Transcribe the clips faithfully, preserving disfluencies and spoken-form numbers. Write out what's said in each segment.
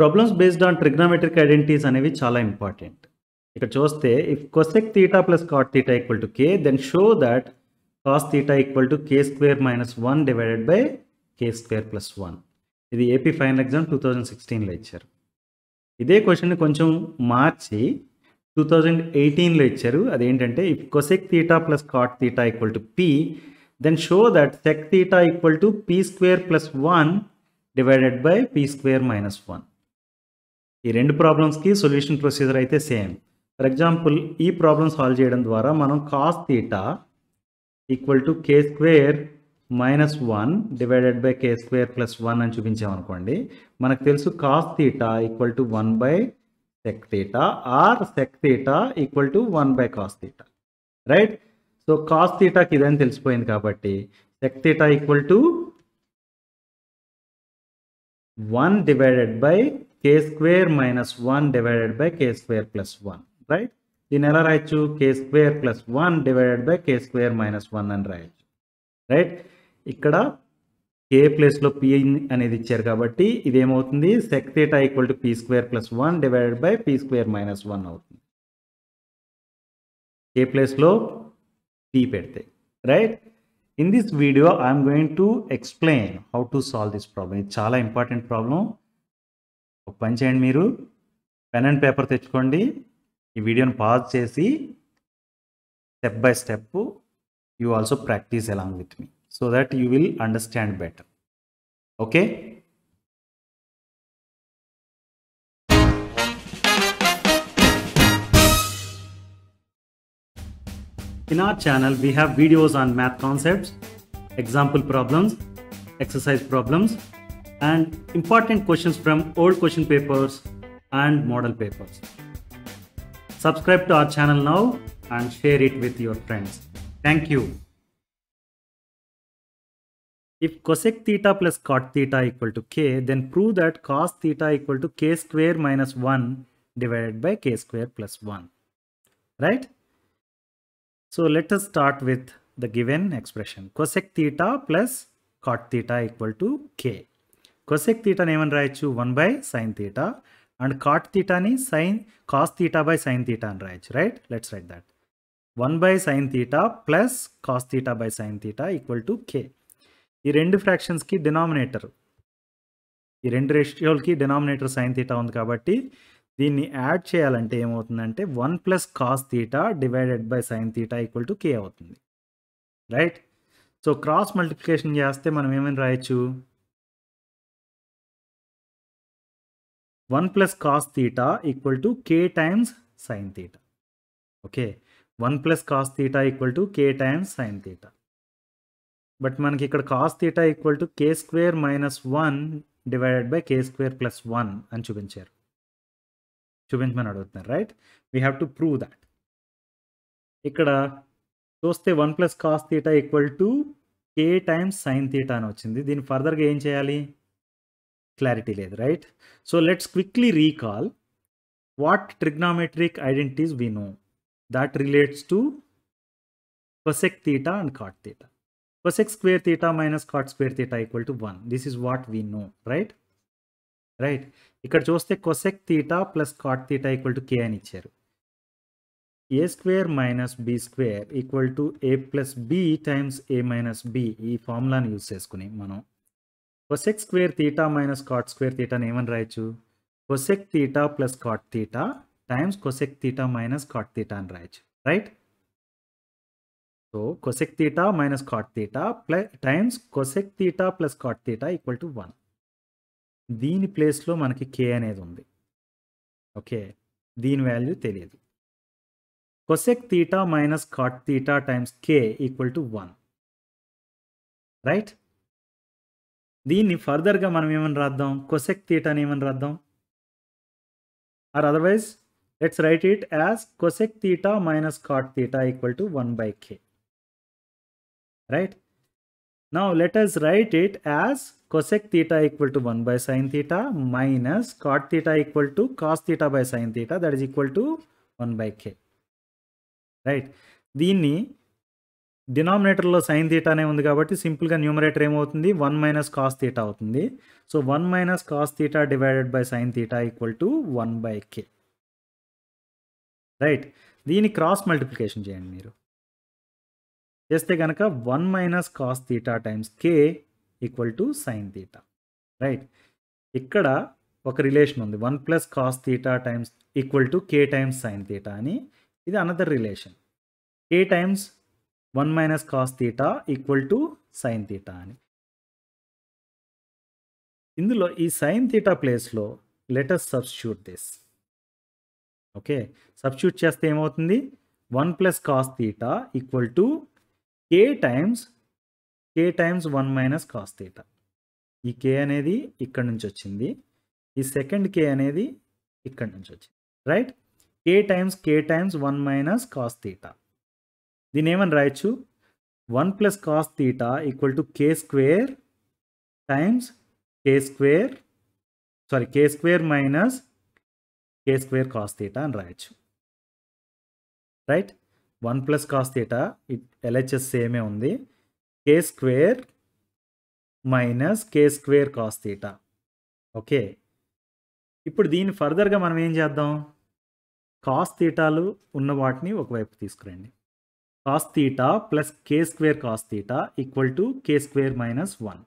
Problems based on trigonometric identities అనేవి చాలా important. ఇక్కడ చూస్తే if cosec theta plus cot theta equal to k, then show that cos theta equal to k square minus one divided by k square plus one. ఇది AP final exam twenty sixteen లో ఇచ్చారు. ఇదే question కొంచెం మార్చి twenty eighteen లో ఇచ్చారు. అదేంటంటే if cosec theta plus cot theta equal to p, then show that sec theta equal to p square plus one divided by p square minus one. ఈ రెండు problems కి సొల్యూషన్ ప్రొసీజర్ అయితే same. For example ఈ problem solve చేయడం ద్వారా మనం cos theta equal to k square minus one divided by k square plus one అని చూపించామనుకోండి. మనకు తెలుసు cos theta equal to one by sec theta or sec theta equal to one by cos theta, right? So cos theta కి ఇదని తెలిసిపోయింది కాబట్టి sec theta equal to one divided by k square minus one divided by k square plus one, right? దీని ఎలా రాయచ్చు, k square plus one divided by k square minus one అని రాయచ్చు, right? ఇక్కడ k ప్లేస్ లో p అనేది ఇచ్చారు కాబట్టి ఇదేమవుతుంది, sec theta equal to p square plus one divided by p square minus one అవుతుంది. k ప్లేస్ లో p పెడితే, right? In this video I'm going to explain how to solve this problem. ఇది చాలా important problem. ఒక పని చేయండి, మీరు pen and paper తెచ్చుకోండి. ఈ వీడియోని పాజ్ చేసి step by step you also practice along with me so that you will understand better. Okay. In our channel we have videos on math concepts, example problems, exercise problems and important questions from old question papers and model papers. Subscribe to our channel now and share it with your friends. Thank you. If cosec theta plus cot theta equal to k, then prove that cos theta equal to k square minus one divided by k square plus one, right? So let us start with the given expression. Cosec theta plus cot theta equal to k. cosec theta ని ఏమని రాయొచ్చు, one by sine theta, and cot థీటాని sine cos theta by sine theta అని రాయొచ్చు, right? Let's write that. One by sine theta plus cos theta by sine theta equal to k. ఈ రెండు ఫ్రాక్షన్స్కి denominator, ఈ రెండు రేషియోలకి డినామినేటర్ సైన్ థీటా ఉంది కాబట్టి దీన్ని యాడ్ చేయాలంటే ఏమవుతుందంటే one plus cos theta divided by sine theta equal to కే అవుతుంది, రైట్? సో క్రాస్ మల్టిప్లికేషన్ చేస్తే మనం ఏమని రాయొచ్చు, one plus cos theta equal to k times sin theta. Okay, one plus cos theta equal to k times sin theta, but manaki ikkada cos theta equal to k square minus one divided by k square plus one ani chupincharu, chupinchmani adugutunnaru, right? We have to prove that. Ikkada choste one plus cos theta equal to k times sin theta ani ochindi. Deen further ga em cheyali, clarity లేదు, right? So let's quickly recall what trigonometric identities we know that relates to cosec theta and cot theta. Cosec square theta minus cot square theta equal to one. This is what we know, right? Right. ఇక్కడ చూస్తే cosec theta plus cot theta equal to k అని ఇచ్చారు. a square minus b square equal to a plus b times a minus b. ఈ ఫార్ములాను use చేసుకుని మనం cosec square theta minus cot square theta ని ఏమని రాయొచ్చు, cosec theta plus cot theta times cosec theta minus cot theta అని రాయొచ్చు, right? So cosec theta minus cot theta times cosec theta plus cot theta equal to one. దీని place లో మనకి k అనేది ఉంది. ఓకే, దీని వాల్యూ తెలియదు. cosec theta minus cot theta times k equal to one, right? దీన్ని ఫర్దర్గా మనం ఏమని రాద్దాం, కొసెక్ థీటాని ఏమని రాద్దాం, or otherwise let's write it as cosec theta minus cot theta equal to one by k, right? Now let us write it as cosec theta equal to one by sine theta minus cot theta equal to cos theta by sine theta, that is equal to one by k, right? దీన్ని డినామినేటర్లో sine theta అనే ఉంది కాబట్టి సింపుల్గా numerator ఏమవుతుంది one minus cos theta అవుతుంది. So one minus cos theta divided by sine theta equal to one by k. Right, దీని cross multiplication చేయండి. మీరు చేస్తే కనుక one minus cos theta times k equal to sine theta. Right, ఇక్కడ ఒక relation ఉంది one plus cos theta times equal to K times sine theta అని. ఇది another relation k times one minus cos theta equal to sine theta అని. ఇందులో ఈ sine theta ప్లేస్లో let us substitute this. Okay, substitute చేస్తే ఏమవుతుంది one plus cos theta equal to K times k times one minus cos theta. ఈ k అనేది ఇక్కడ నుంచి వచ్చింది, ఈ సెకండ్ కే అనేది ఇక్కడ నుంచి వచ్చింది. Right, k times k times one minus cos theta. దీని ఏమని రాయొచ్చు one plus cos theta equal to K square times k square sorry k square minus k square cos theta అని రాయొచ్చు. Right, one plus cos theta it LHS సేమే ఉంది k square minus k square cos theta. Okay, ఇప్పుడు దీన్ని ఫర్దర్గా మనం ఏం చేద్దాం కాస్ థీటాలు ఉన్న వాటిని ఒకవైపు తీసుకురండి. Cos theta plus K square cos theta equal to K square minus one.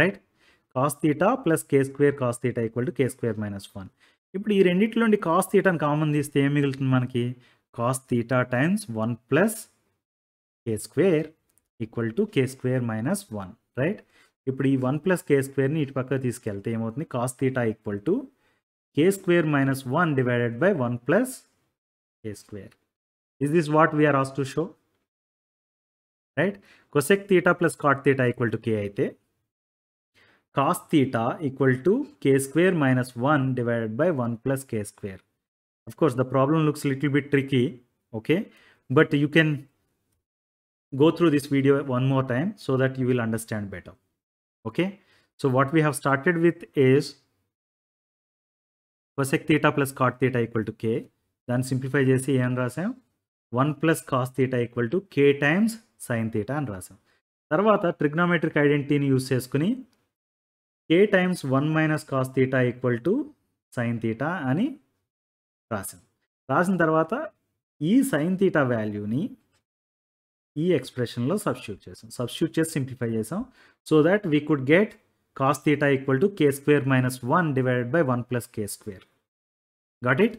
Right, cos theta plus K square cos theta equal to K square minus one. ఇప్పుడు ఈ రెండింటిలో నుండి కాస్ థీటాను కామన్ తీస్తే ఏం మిగులుతుంది మనకి cos theta times one plus K square equal to K square minus one. Right, ఇప్పుడు ఈ వన్ ప్లస్ కే స్క్వేర్ని ఇటు పక్క తీసుకెళ్తే ఏమవుతుంది cos theta equal to K square minus one divided by one plus K square. Is this what we are asked to show? Right? Cosec theta plus cot theta equal to k అయితే cos theta equal to k square minus one divided by one plus k square. Of course, the problem looks little bit tricky. Okay? But you can go through this video one more time so that you will understand better. Okay? So what we have started with is cosec theta plus cot theta equal to k. దాన్ని simplify చేసి ఏమని రాసాం one plus cos theta equal to K times sine theta అని రాసాం. తర్వాత trigonometric ఐడెంటిటీని use చేసుకుని కే times one minus cos theta equal to sine theta అని రాసాం. రాసిన తర్వాత ఈ సైన్ థీటా వాల్యూని ఈ ఎక్స్ప్రెషన్లో సబ్స్టిట్యూట్ చేసాం. సబ్స్టిట్యూట్ చేసి సింప్లిఫై చేసాం so that we could get cos theta equal to K square minus one divided by one plus K square. Got it?